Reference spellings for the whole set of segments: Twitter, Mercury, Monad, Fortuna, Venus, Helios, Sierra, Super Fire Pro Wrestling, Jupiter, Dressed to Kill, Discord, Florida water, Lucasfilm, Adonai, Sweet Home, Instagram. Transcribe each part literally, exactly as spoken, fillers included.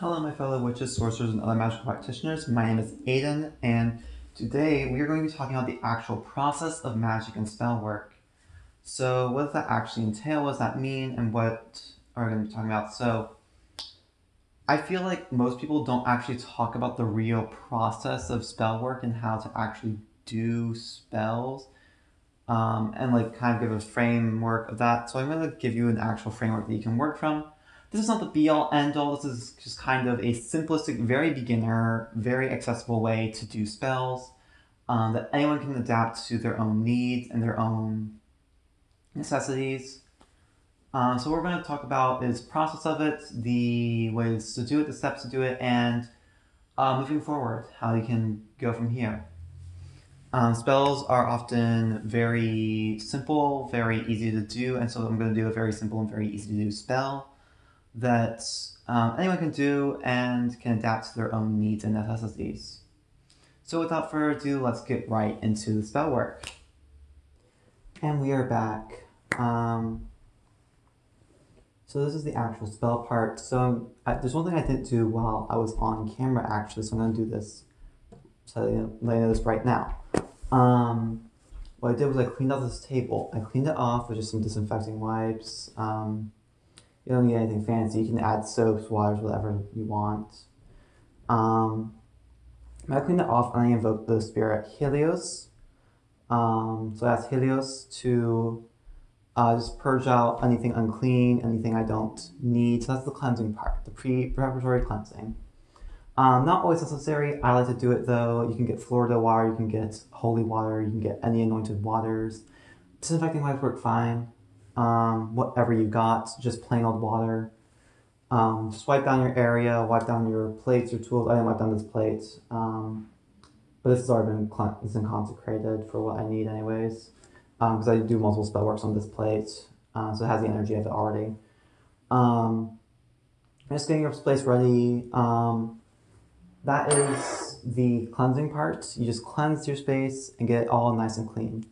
Hello my fellow witches, sorcerers, and other magical practitioners. My name is Aiden, and today we are going to be talking about the actual process of magic and spell work. So what does that actually entail, what does that mean, and what are we going to be talking about? So I feel like most people don't actually talk about the real process of spell work and how to actually do spells um, and like kind of give a framework of that. So I'm going to give you an actual framework that you can work from. This is not the be-all, end-all. This is just kind of a simplistic, very beginner, very accessible way to do spells um, that anyone can adapt to their own needs and their own necessities. Um, so what we're going to talk about is process of it, the ways to do it, the steps to do it, and uh, moving forward, how you can go from here. Um, spells are often very simple, very easy to do, and so I'm going to do a very simple and very easy to do spell that um, anyone can do and can adapt to their own needs and necessities. So without further ado, let's get right into the spell work. And we are back. Um, so this is the actual spell part. So I, there's one thing I didn't do while I was on camera actually, so I'm going to do this, so I'm laying this right now. Um, what I did was I cleaned off this table. I cleaned it off with just some disinfecting wipes. Um, You don't need anything fancy. You can add soaps, waters, whatever you want. Um, I cleaned it off and I invoked the spirit Helios. Um, so I asked Helios to uh, just purge out anything unclean, anything I don't need. So that's the cleansing part, the pre-preparatory cleansing. Um, not always necessary. I like to do it though. You can get Florida water, you can get holy water, you can get any anointed waters. Disinfecting wipes work fine. Um, whatever you got, just plain old water. Um, just wipe down your area, wipe down your plates, your tools. I didn't wipe down this plate, um, but this has already been, it's been consecrated for what I need anyways, because um, I do multiple spell works on this plate, uh, so it has the energy of it already. Um, I'm just getting your place ready. Um, that is the cleansing part. You just cleanse your space and get it all nice and clean.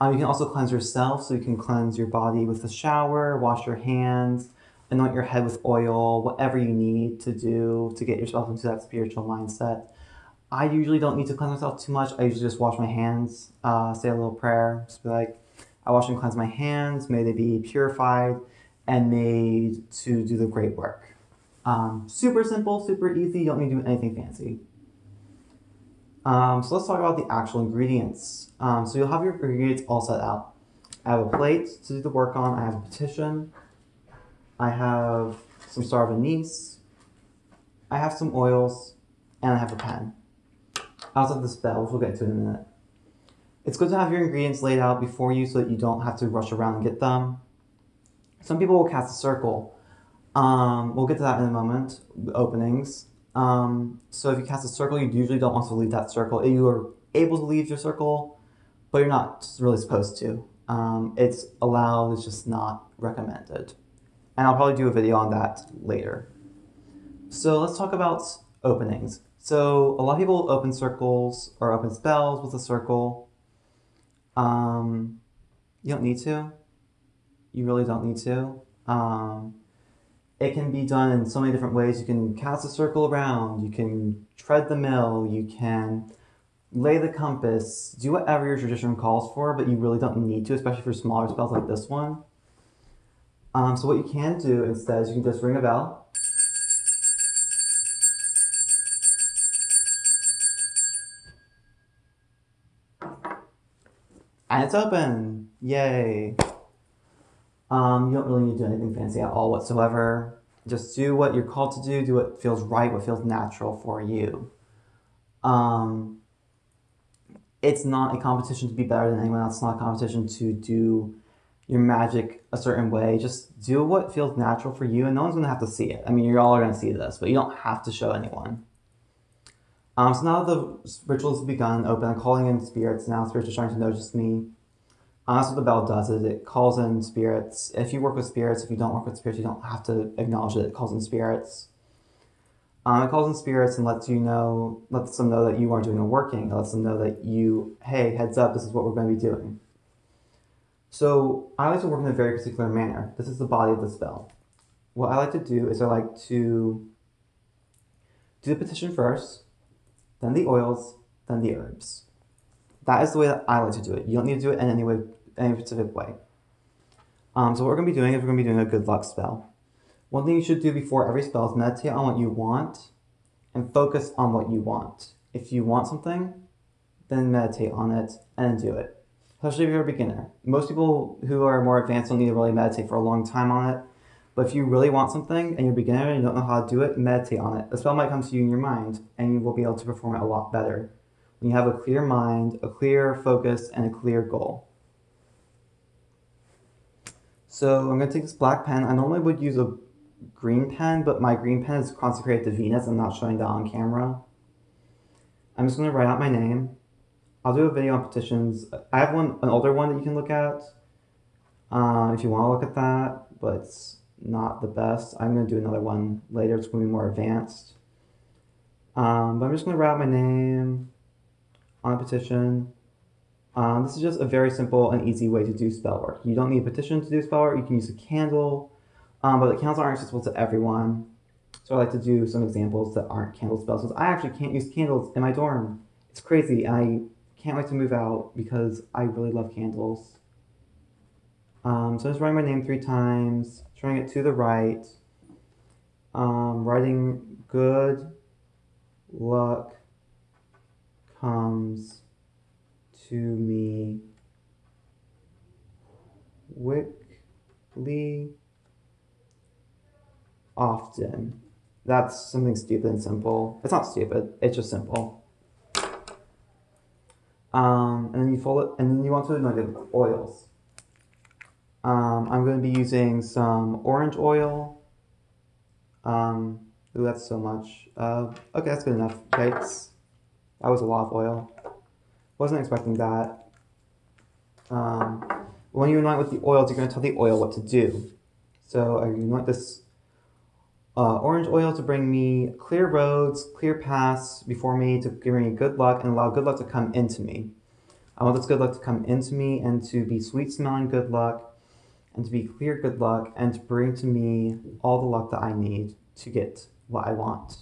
Um, you can also cleanse yourself, so you can cleanse your body with a shower, wash your hands, anoint your head with oil, whatever you need to do to get yourself into that spiritual mindset. I usually don't need to cleanse myself too much. I usually just wash my hands, uh, say a little prayer, just be like, I wash and cleanse my hands, may they be purified and made to do the great work. Um, super simple, super easy, you don't need to do anything fancy. Um, so let's talk about the actual ingredients. Um, so you'll have your ingredients all set out. I have a plate to do the work on. I have a petition. I have some star of anise. I have some oils, and I have a pen. I also have the spell, which we'll get to in a minute. It's good to have your ingredients laid out before you so that you don't have to rush around and get them. Some people will cast a circle. Um, we'll get to that in a moment, the openings. Um, so if you cast a circle, you usually don't want to leave that circle. You are able to leave your circle, but you're not really supposed to. Um, it's allowed, it's just not recommended. And I'll probably do a video on that later. So let's talk about openings. So a lot of people open circles or open spells with a circle. Um, you don't need to. You really don't need to. Um, It can be done in so many different ways. You can cast a circle around, you can tread the mill, you can lay the compass, do whatever your tradition calls for, but you really don't need to, especially for smaller spells like this one. Um, so what you can do instead is you can just ring a bell. And it's open, yay. Um, you don't really need to do anything fancy at all whatsoever. Just do what you're called to do, do what feels right, what feels natural for you. Um, it's not a competition to be better than anyone else. It's not a competition to do your magic a certain way. Just do what feels natural for you, and no one's going to have to see it. I mean, you all are going to see this, but you don't have to show anyone. Um, so now that the ritual's begun, open, I'm calling in spirits now. Spirits are starting to notice me. Uh, that's what the bell does, is it calls in spirits. If you work with spirits, if you don't work with spirits, you don't have to acknowledge it. It calls in spirits. Um, it calls in spirits and lets you know, lets them know that you are doing the working. It lets them know that you, hey, heads up, this is what we're going to be doing. So I like to work in a very particular manner. This is the body of the spell. What I like to do is I like to do the petition first, then the oils, then the herbs. That is the way that I like to do it. You don't need to do it in any way, any specific way. Um, so what we're going to be doing is we're going to be doing a good luck spell. One thing you should do before every spell is meditate on what you want and focus on what you want. If you want something, then meditate on it and do it. Especially if you're a beginner. Most people who are more advanced don't need to really meditate for a long time on it. But if you really want something and you're a beginner and you don't know how to do it, meditate on it. The spell might come to you in your mind and you will be able to perform it a lot better when you have a clear mind, a clear focus, and a clear goal. So I'm going to take this black pen. I normally would use a green pen, but my green pen is consecrated to Venus. I'm not showing that on camera. I'm just going to write out my name. I'll do a video on petitions. I have one, an older one that you can look at uh, if you want to look at that, but it's not the best. I'm going to do another one later. It's going to be more advanced. Um, but I'm just going to write out my name on a petition. Um, this is just a very simple and easy way to do spell work. You don't need a petition to do spell work. You can use a candle, um, but the candles aren't accessible to everyone. So I like to do some examples that aren't candle spells. Since I actually can't use candles in my dorm. It's crazy. I can't wait to move out because I really love candles. Um, so I'm just writing my name three times, turning it to the right, um, writing good luck comes to me quickly, often. That's something stupid and simple. It's not stupid, it's just simple. Um, and then you fold it, and then you want to do negative oils. Um, I'm going to be using some orange oil. Um, ooh, that's so much. Uh, okay, that's good enough. Yikes. That was a lot of oil. Wasn't expecting that. Um, when you anoint with the oils, you're going to tell the oil what to do. So I anoint this uh, orange oil to bring me clear roads, clear paths before me, to give me good luck and allow good luck to come into me. I want this good luck to come into me and to be sweet-smelling good luck, and to be clear good luck, and to bring to me all the luck that I need to get what I want.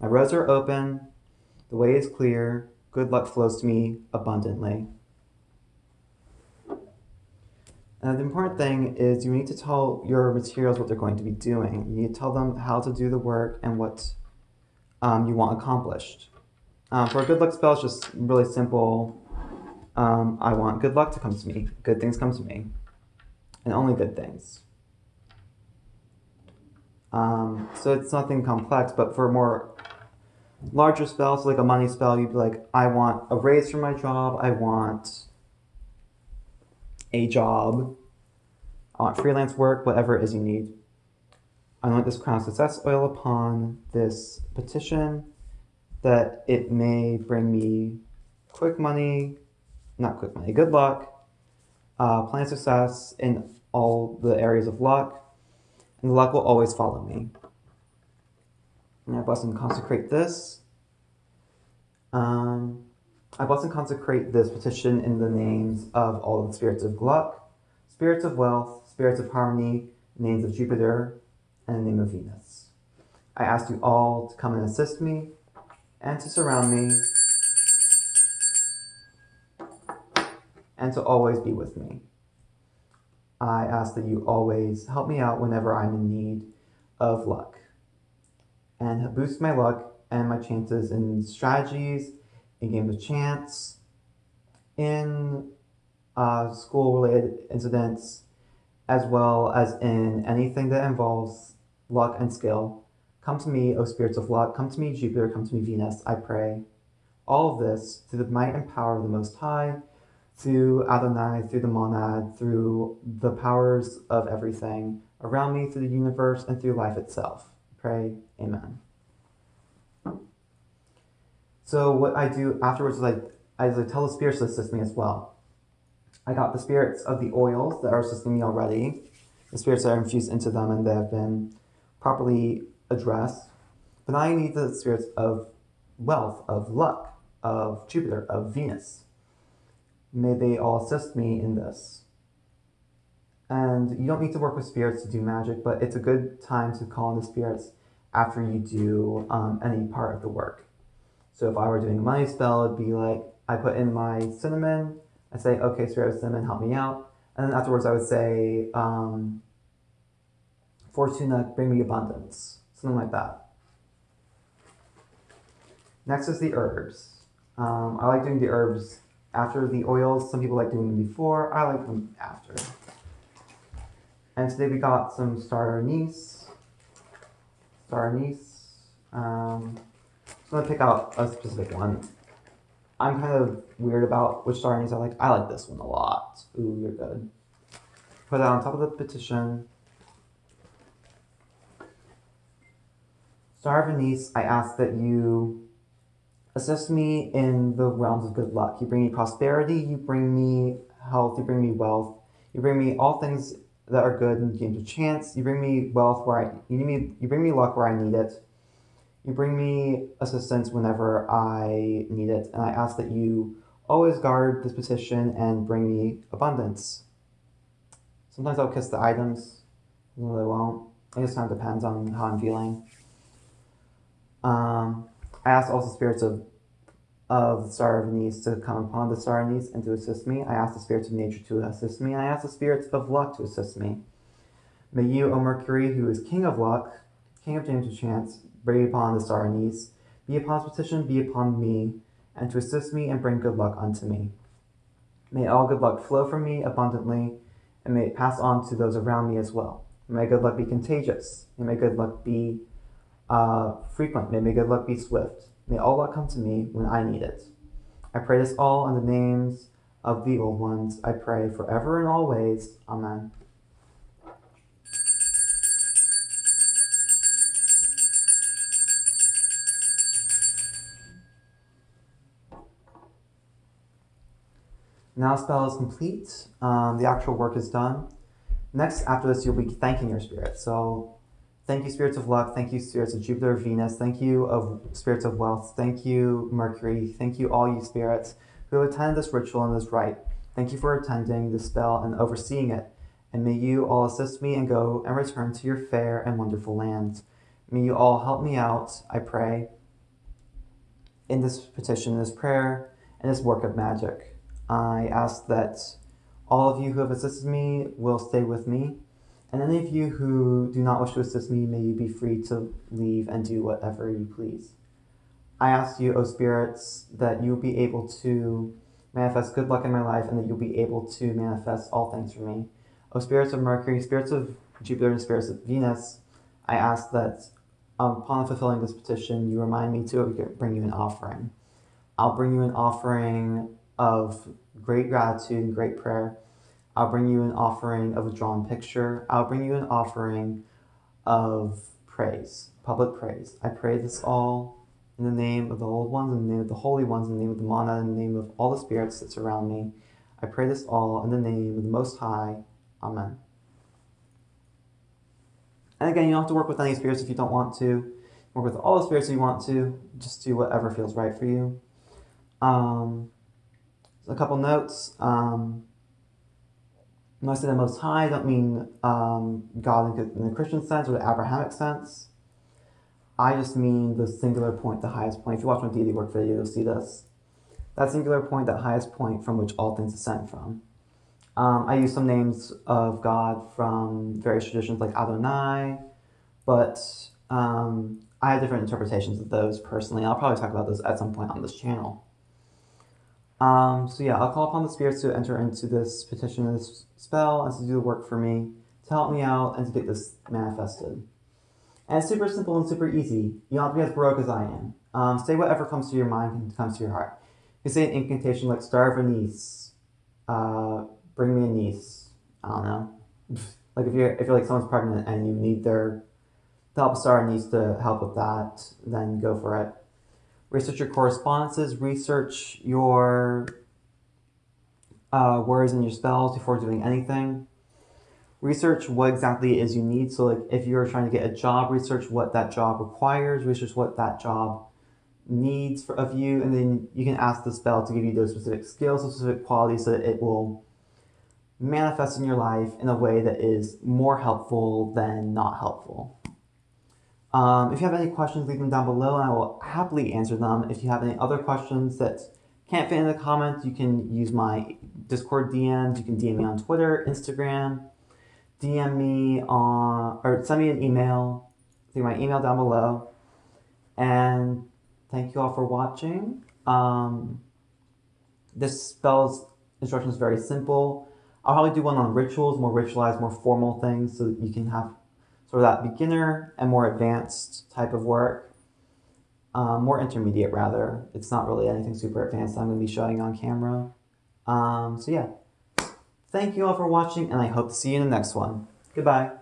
My roads are open, the way is clear, good luck flows to me abundantly. And the important thing is you need to tell your materials what they're going to be doing. You need to tell them how to do the work and what um, you want accomplished. Um, for a good luck spell, it's just really simple. Um, I want good luck to come to me, good things come to me. And only good things. Um, so it's nothing complex, but for more larger spells, like a money spell, you'd be like, I want a raise for my job, I want a job, I want freelance work, whatever it is you need. I want this crown of success oil upon this petition, that it may bring me quick money, not quick money, good luck, Uh, plan success in all the areas of luck, and the luck will always follow me. And I bless and consecrate this. Um, I bless and consecrate this petition in the names of all the spirits of luck, spirits of wealth, spirits of harmony, names of Jupiter, and the name of Venus. I ask you all to come and assist me, and to surround me, and to always be with me. I ask that you always help me out whenever I'm in need of luck, and boost my luck and my chances in strategies, in games of chance, in uh, school-related incidents, as well as in anything that involves luck and skill. Come to me, O spirits of luck, come to me, Jupiter, come to me, Venus, I pray. All of this through the might and power of the Most High, through Adonai, through the Monad, through the powers of everything around me, through the universe, and through life itself. Pray, amen. So what I do afterwards is I, I, is I tell the spirits to assist me as well. I got the spirits of the oils that are assisting me already, the spirits that are infused into them and they have been properly addressed. But now I need the spirits of wealth, of luck, of Jupiter, of Venus. May they all assist me in this. And you don't need to work with spirits to do magic, but it's a good time to call on the spirits after you do um, any part of the work. So if I were doing a money spell, it'd be like, I put in my cinnamon, I say, okay, Spirit of Cinnamon, help me out. And then afterwards I would say, um, Fortuna, bring me abundance, something like that. Next is the herbs. Um, I like doing the herbs after the oils. Some people like doing them before. I like them after. And today we got some star anise. Star anise. Um, I'm going to pick out a specific one. I'm kind of weird about which star anise I like. I like this one a lot. Ooh, you're good. Put that on top of the petition. Star of anise, I ask that you assist me in the realms of good luck. You bring me prosperity, you bring me health, you bring me wealth, you bring me all things that are good in games of chance, you bring me wealth where I you need me, you bring me luck where I need it, you bring me assistance whenever I need it, and I ask that you always guard this petition and bring me abundance. Sometimes I'll kiss the items, sometimes I won't. I guess it kind of depends on how I'm feeling. Um I ask also spirits of, of the Star of Anise to come upon the Star of Anise and to assist me. I ask the spirits of nature to assist me. I ask the spirits of luck to assist me. May you, O Mercury, who is king of luck, king of games of chance, bring upon the Star of Anise, be upon this petition, be upon me, and to assist me and bring good luck unto me. May all good luck flow from me abundantly, and may it pass on to those around me as well. May good luck be contagious, and may good luck be Uh, frequent. May, may good luck be swift. May all luck come to me when I need it. I pray this all in the names of the old ones. I pray forever and always. Amen. Now the spell is complete. Um, the actual work is done. Next, after this, you'll be thanking your spirit. So thank you, spirits of luck. Thank you, spirits of Jupiter, Venus. Thank you, of spirits of wealth. Thank you, Mercury. Thank you, all you spirits who have attended this ritual and this rite. Thank you for attending the spell and overseeing it. And may you all assist me and go and return to your fair and wonderful lands. May you all help me out, I pray, in this petition, this prayer, and this work of magic. I ask that all of you who have assisted me will stay with me. And any of you who do not wish to assist me, may you be free to leave and do whatever you please. I ask you, O spirits, that you'll be able to manifest good luck in my life and that you'll be able to manifest all things for me. O spirits of Mercury, spirits of Jupiter, and spirits of Venus, I ask that um, upon fulfilling this petition, you remind me to bring you an offering. I'll bring you an offering of great gratitude and great prayer. I'll bring you an offering of a drawn picture. I'll bring you an offering of praise, public praise. I pray this all in the name of the old ones, in the name of the holy ones, in the name of the Monad, in the name of all the spirits that surround me. I pray this all in the name of the Most High. Amen. And again, you don't have to work with any spirits if you don't want to. Work with all the spirits if you want to. Just do whatever feels right for you. Um, a couple notes. Um... When I say the Most High, I don't mean um, God in the Christian sense or the Abrahamic sense. I just mean the singular point, the highest point. If you watch my deity work video, you'll see this. That singular point, that highest point from which all things descend from. Um, I use some names of God from various traditions like Adonai, but um, I have different interpretations of those personally. I'll probably talk about those at some point on this channel. Um, so yeah, I'll call upon the spirits to enter into this petition and this spell and to do the work for me, to help me out, and to get this manifested. And it's super simple and super easy. You don't have to be as baroque as I am. Um, say whatever comes to your mind and comes to your heart. You say an incantation like, Star of Anise, uh, bring me anise. I don't know. Like if you're, if you're like someone's pregnant and you need their the help of Star Anise to help with that, then go for it. Research your correspondences, research your uh, words and your spells before doing anything. Research what exactly it is you need. So like if you're trying to get a job, research what that job requires, research what that job needs for, of you, and then you can ask the spell to give you those specific skills, those specific qualities, so that it will manifest in your life in a way that is more helpful than not helpful. Um, if you have any questions, leave them down below, and I will happily answer them. If you have any other questions that can't fit in the comments, you can use my Discord D Ms. You can D M me on Twitter, Instagram, D M me on, or send me an email through my email down below. And thank you all for watching. Um, this spell's instruction is very simple. I'll probably do one on rituals, more ritualized, more formal things, so that you can have sort of that beginner and more advanced type of work. Um, more intermediate, rather. It's not really anything super advanced that I'm going to be showing on camera. Um, so yeah, thank you all for watching, and I hope to see you in the next one. Goodbye.